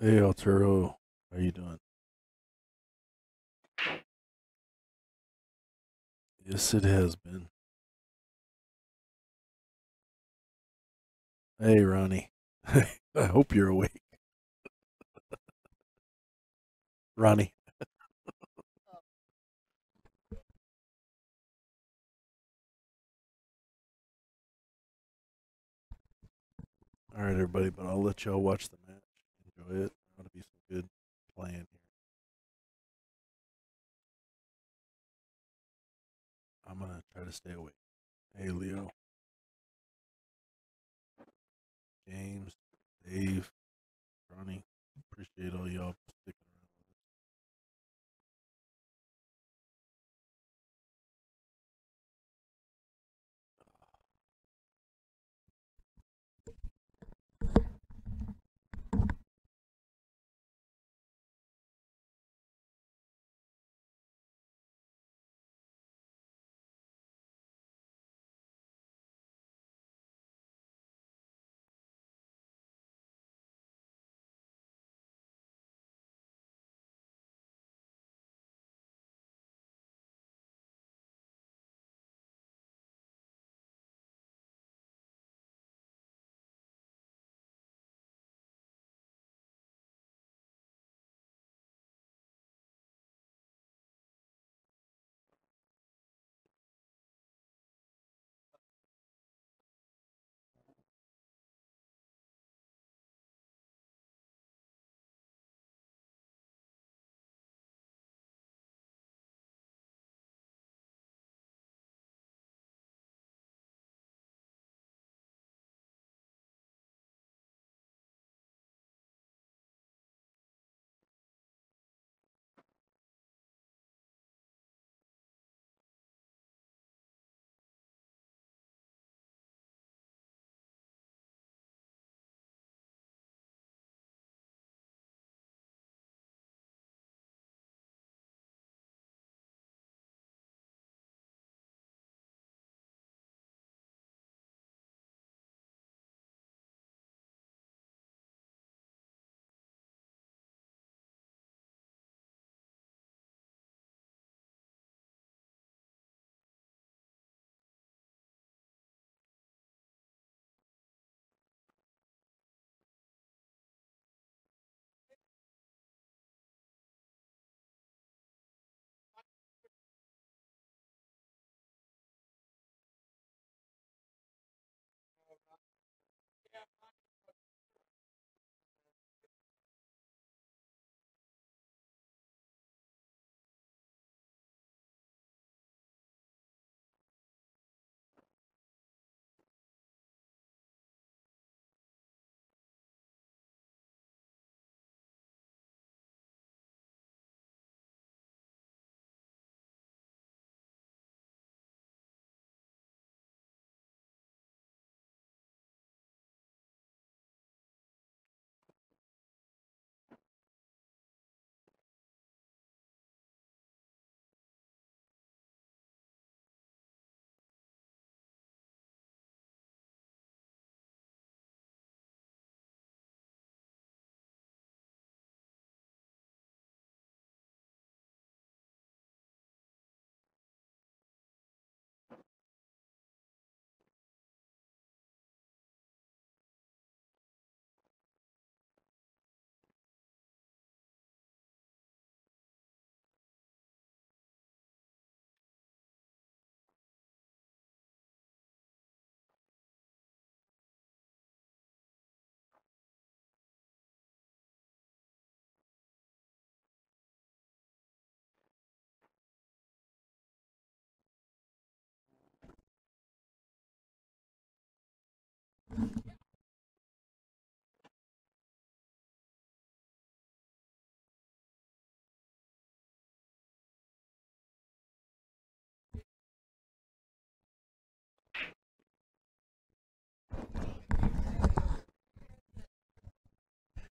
Hey, Arturo, how you doing? Yes, it has been. Hey, Ronnie. I hope you're awake, Ronnie. All right, everybody, but I'll let y'all watch the match. Enjoy it. That'll be some good playing here. I'm gonna try to stay awake. Hey, Leo, James, Dave, Ronnie, appreciate all y'all sticking around with us.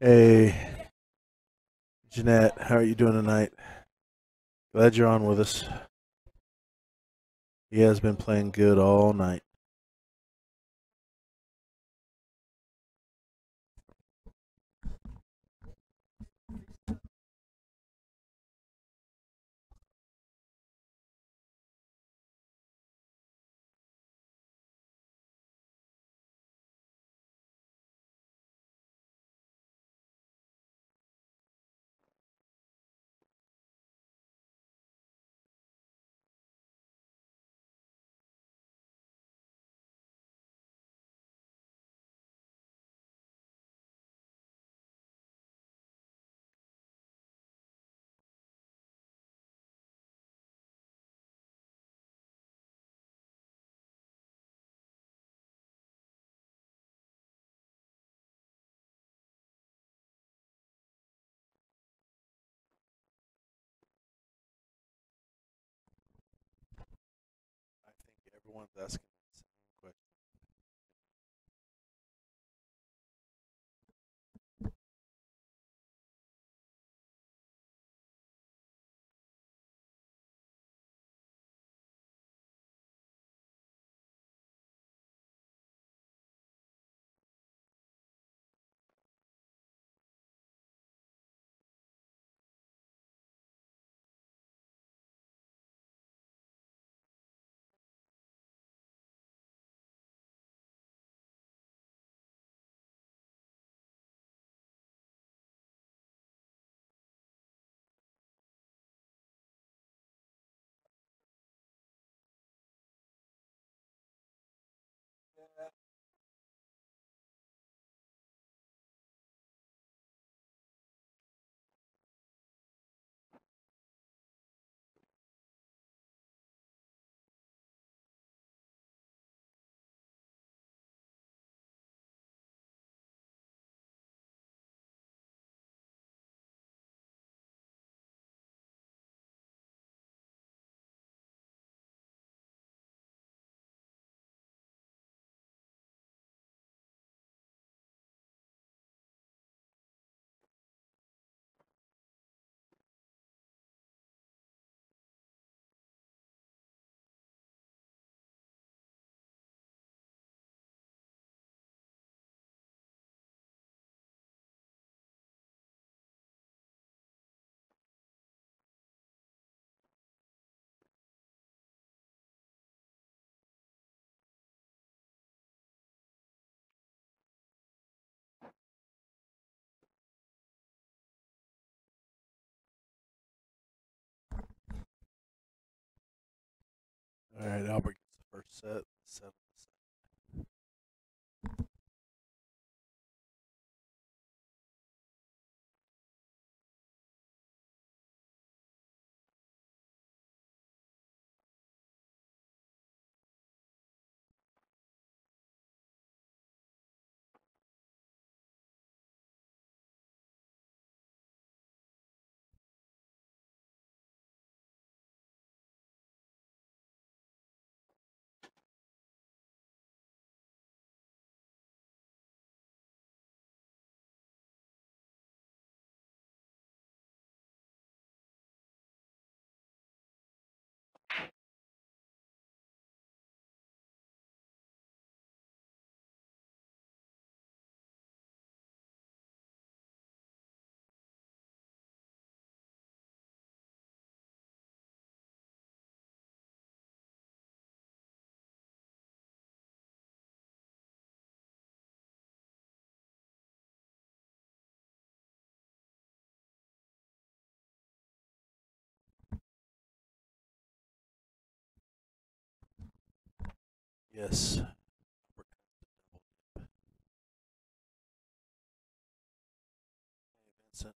Hey, Jeanette, how are you doing tonight? Glad you're on with us. He has been playing good all night. someone's asking me the same question. All right, Albert gets the first set, seven. Yes. Hey, Vincent.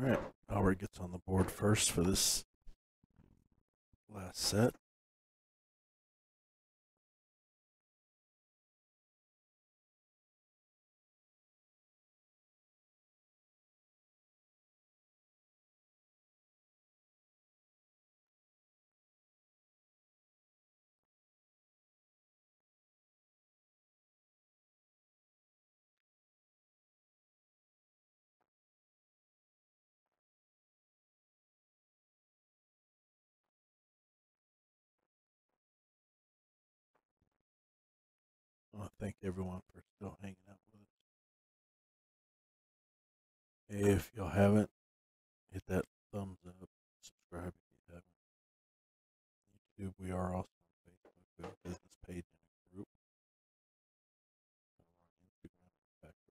All right, Albert gets on the board first for this last set. I want to thank everyone for still hanging out with us. If y'all haven't, hit that thumbs up, subscribe if you haven't. YouTube, we are also on Facebook. We have a business page and a group. Instagram, backwards.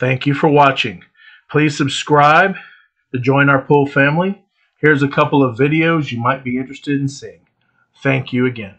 Thank you for watching. Please subscribe to join our pool family. Here's a couple of videos you might be interested in seeing. Thank you again.